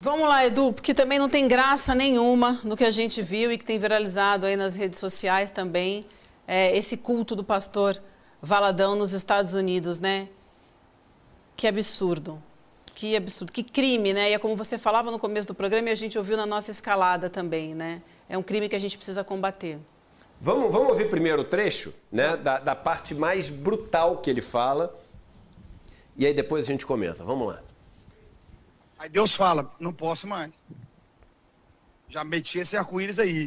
Vamos lá, Edu, porque também não tem graça nenhuma no que a gente viu e que tem viralizado aí nas redes sociais também, esse culto do pastor Valadão nos Estados Unidos, né? Que absurdo, que absurdo, que crime, né? E é como você falava no começo do programa e a gente ouviu na nossa escalada também, né? É um crime que a gente precisa combater. Vamos ouvir primeiro o trecho, né? Da parte mais brutal que ele fala e aí depois a gente comenta, vamos lá. Aí Deus fala, não posso mais. Já meti esse arco-íris aí.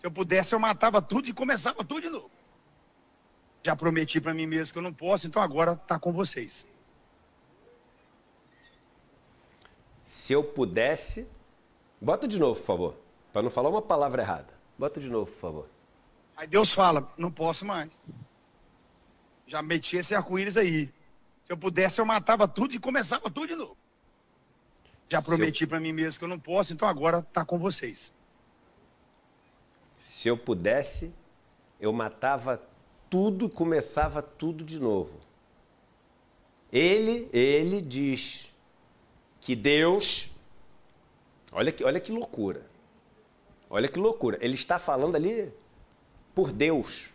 Se eu pudesse, eu matava tudo e começava tudo de novo. Já prometi para mim mesmo que eu não posso, então agora está com vocês. Se eu pudesse... Bota de novo, por favor, para não falar uma palavra errada. Bota de novo, por favor. Aí Deus fala, não posso mais. Já meti esse arco-íris aí. Se eu pudesse, eu matava tudo e começava tudo de novo. Já prometi para mim mesmo que eu não posso, então agora está com vocês. Se eu pudesse, eu matava tudo e começava tudo de novo. Ele diz que Deus... Olha que loucura. Olha que loucura. Ele está falando ali por Deus.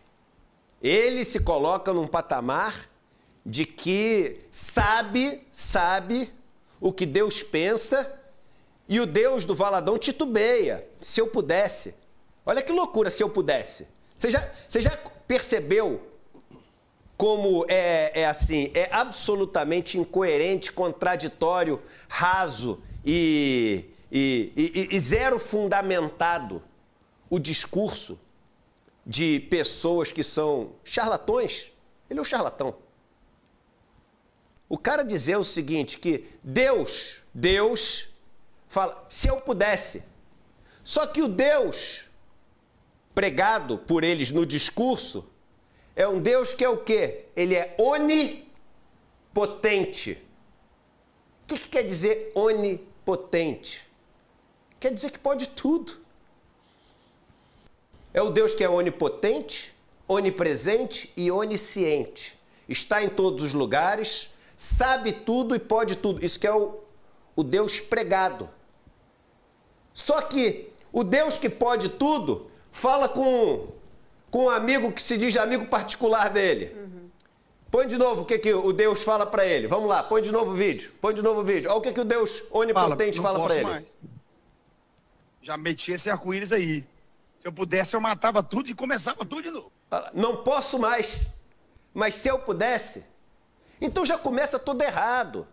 Ele se coloca num patamar de que sabe... o que Deus pensa, e o Deus do Valadão titubeia. Se eu pudesse. Olha que loucura, se eu pudesse. Você já percebeu como é absolutamente incoerente, contraditório, raso e zero fundamentado o discurso de pessoas que são charlatões? Ele é um charlatão. O cara dizer o seguinte, que Deus fala, se eu pudesse. Só que o Deus pregado por eles no discurso é um Deus que é o quê? Ele é onipotente. O que quer dizer onipotente? Quer dizer que pode tudo. É o Deus que é onipotente, onipresente e onisciente. Está em todos os lugares... Sabe tudo e pode tudo. Isso que é o Deus pregado. Só que o Deus que pode tudo fala com um amigo que se diz amigo particular dele. Uhum. Põe de novo o que o Deus fala para ele. Vamos lá, põe de novo o vídeo. Olha o que o Deus onipotente fala para ele. Mais. Já meti esse arco-íris aí. Se eu pudesse, eu matava tudo e começava tudo de novo. Não posso mais. Mas se eu pudesse... Então já começa todo errado,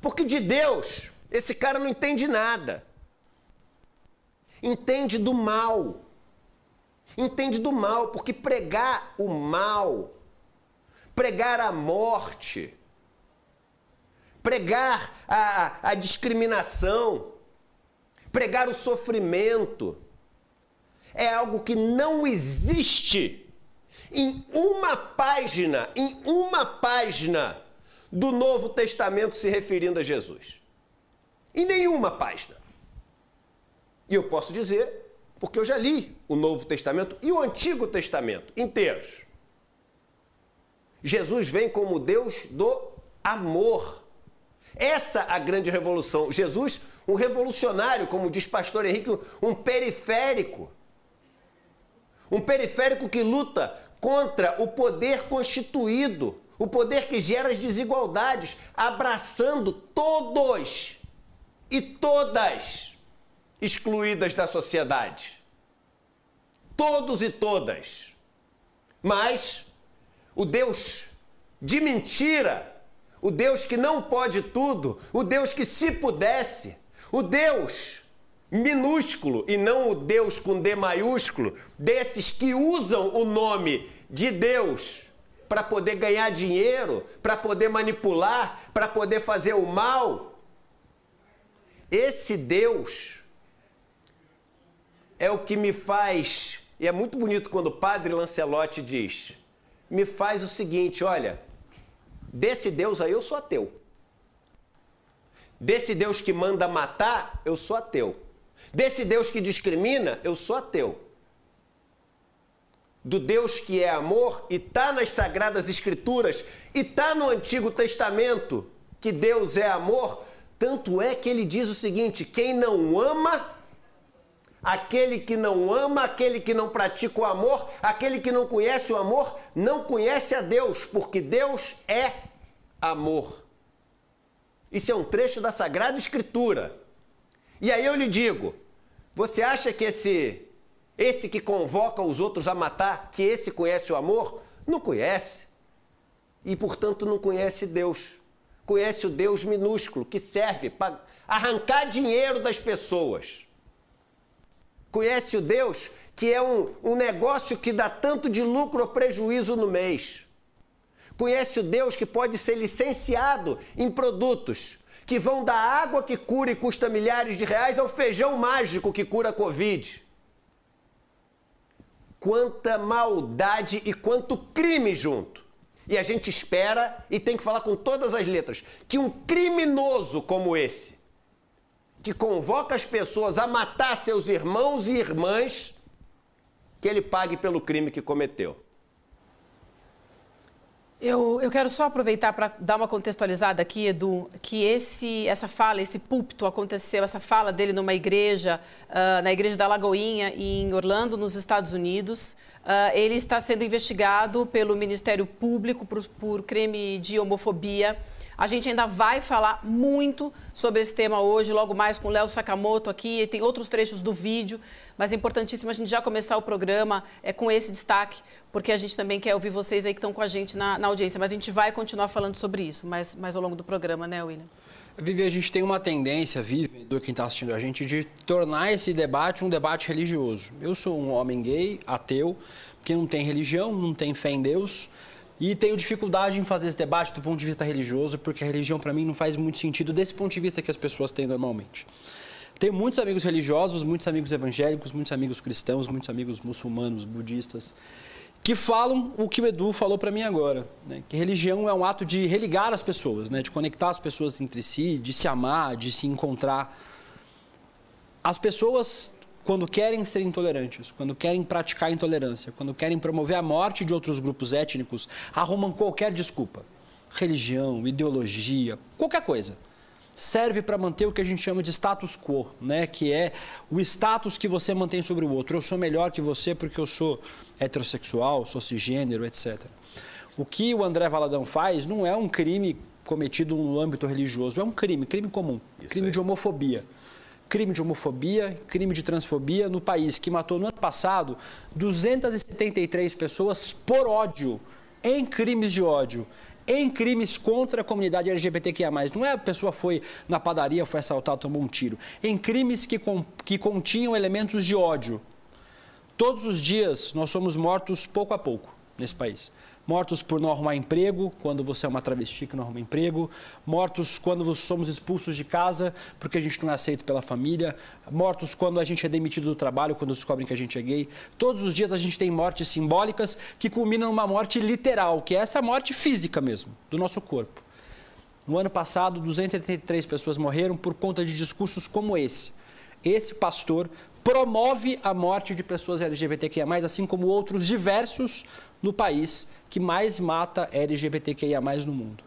porque de Deus esse cara não entende nada, entende do mal, porque pregar o mal, pregar a morte, pregar a discriminação, pregar o sofrimento, é algo que não existe. Em uma página do Novo Testamento se referindo a Jesus. Em nenhuma página. E eu posso dizer, porque eu já li o Novo Testamento e o Antigo Testamento inteiros. Jesus vem como Deus do amor. Essa é a grande revolução. Jesus, um revolucionário, como diz Pastor Henrique, um periférico. Um periférico que luta contra o poder constituído, o poder que gera as desigualdades, abraçando todos e todas excluídas da sociedade. Todos e todas. Mas o Deus de mentira, o Deus que não pode tudo, o Deus que se pudesse, o Deus... minúsculo e não o Deus com D maiúsculo, desses que usam o nome de Deus para poder ganhar dinheiro, para poder manipular, para poder fazer o mal. Esse Deus é o que me faz, e é muito bonito quando o Padre Lancelotti diz, me faz o seguinte, olha, desse Deus aí eu sou ateu. Desse Deus que manda matar, eu sou ateu. Desse Deus que discrimina, eu sou ateu. Do Deus que é amor e está nas Sagradas Escrituras e está no Antigo Testamento, que Deus é amor, Tanto é que ele diz o seguinte: quem não ama, aquele que não ama, aquele que não pratica o amor, aquele que não conhece o amor, não conhece a Deus, porque Deus é amor. Isso é um trecho da Sagrada Escritura. E aí eu lhe digo, você acha que esse que convoca os outros a matar, que esse conhece o amor? Não conhece. E, portanto, não conhece Deus. Conhece o Deus minúsculo, que serve para arrancar dinheiro das pessoas. Conhece o Deus que é um negócio que dá tanto de lucro ou prejuízo no mês. Conhece o Deus que pode ser licenciado em produtos que vão da água que cura e custa milhares de reais ao feijão mágico que cura a Covid. Quanta maldade e quanto crime junto. E a gente espera, e tem que falar com todas as letras, que um criminoso como esse, que convoca as pessoas a matar seus irmãos e irmãs, que ele pague pelo crime que cometeu. Eu quero só aproveitar para dar uma contextualizada aqui, Edu, que essa fala, esse púlpito aconteceu, essa fala dele numa igreja, na igreja da Lagoinha, em Orlando, nos Estados Unidos. Ele está sendo investigado pelo Ministério Público por crime de homofobia. A gente ainda vai falar muito sobre esse tema hoje, logo mais com o Léo Sakamoto aqui, e tem outros trechos do vídeo, mas é importantíssimo a gente já começar o programa com esse destaque, porque a gente também quer ouvir vocês aí que estão com a gente na audiência, mas a gente vai continuar falando sobre isso, mas ao longo do programa, né, William? Vivi, a gente tem uma tendência, Vivi, do quem está assistindo a gente, de tornar esse debate um debate religioso. Eu sou um homem gay, ateu, que não tem religião, não tem fé em Deus. E tenho dificuldade em fazer esse debate do ponto de vista religioso, porque a religião, para mim, não faz muito sentido desse ponto de vista que as pessoas têm normalmente. Tenho muitos amigos religiosos, muitos amigos evangélicos, muitos amigos cristãos, muitos amigos muçulmanos, budistas, que falam o que o Edu falou para mim agora, né? Que religião é um ato de religar as pessoas, né? De conectar as pessoas entre si, de se amar, de se encontrar. As pessoas, quando querem ser intolerantes, quando querem praticar a intolerância, quando querem promover a morte de outros grupos étnicos, arrumam qualquer desculpa. Religião, ideologia, qualquer coisa. Serve para manter o que a gente chama de status quo, né? Que é o status que você mantém sobre o outro. Eu sou melhor que você porque eu sou heterossexual, sou cisgênero, etc. O que o André Valadão faz não é um crime cometido no âmbito religioso, é um crime comum, crime de homofobia. Crime de homofobia, crime de transfobia no país, que matou no ano passado 273 pessoas por ódio, em crimes de ódio, em crimes contra a comunidade LGBTQIA+. Não é a pessoa foi na padaria, foi assaltada, tomou um tiro. Em crimes que continham elementos de ódio. Todos os dias nós somos mortos pouco a pouco nesse país. Mortos por não arrumar emprego, quando você é uma travesti que não arruma emprego. Mortos quando somos expulsos de casa, porque a gente não é aceito pela família. Mortos quando a gente é demitido do trabalho, quando descobrem que a gente é gay. Todos os dias a gente tem mortes simbólicas que culminam numa morte literal, que é essa morte física mesmo, do nosso corpo. No ano passado, 273 pessoas morreram por conta de discursos como esse. Esse pastor promove a morte de pessoas LGBTQIA+, assim como outros diversos no país que mais mata LGBTQIA+ no mundo.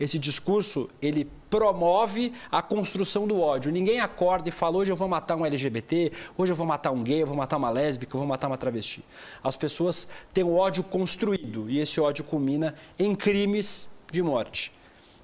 Esse discurso, ele promove a construção do ódio. Ninguém acorda e fala, hoje eu vou matar um LGBT, hoje eu vou matar um gay, eu vou matar uma lésbica, eu vou matar uma travesti. As pessoas têm o ódio construído e esse ódio culmina em crimes de morte.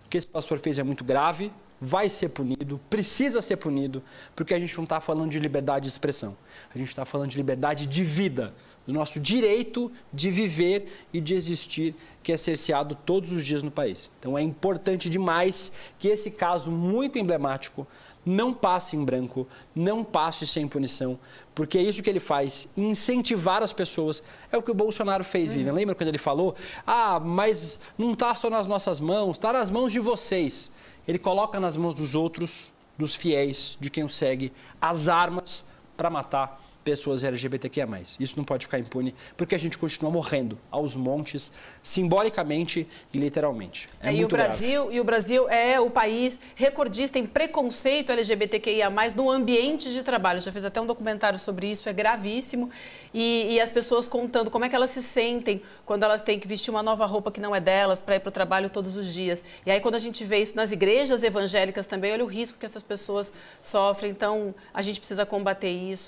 O que esse pastor fez é muito grave. Vai ser punido, precisa ser punido, porque a gente não está falando de liberdade de expressão. A gente está falando de liberdade de vida, do nosso direito de viver e de existir, que é cerceado todos os dias no país. Então é importante demais que esse caso muito emblemático não passe em branco, não passe sem punição, porque é isso que ele faz, incentivar as pessoas. É o que o Bolsonaro fez, Vivian. Lembra quando ele falou? Ah, mas não está só nas nossas mãos, está nas mãos de vocês. Ele coloca nas mãos dos outros, dos fiéis, de quem o segue, as armas para matar pessoas LGBTQIA+. Isso não pode ficar impune, porque a gente continua morrendo aos montes, simbolicamente e literalmente. É muito grave. E o Brasil é o país recordista em preconceito LGBTQIA+, no ambiente de trabalho. Já fiz até um documentário sobre isso, é gravíssimo. E as pessoas contando como é que elas se sentem quando elas têm que vestir uma nova roupa que não é delas para ir para o trabalho todos os dias. E aí, quando a gente vê isso nas igrejas evangélicas também, olha o risco que essas pessoas sofrem. Então, a gente precisa combater isso.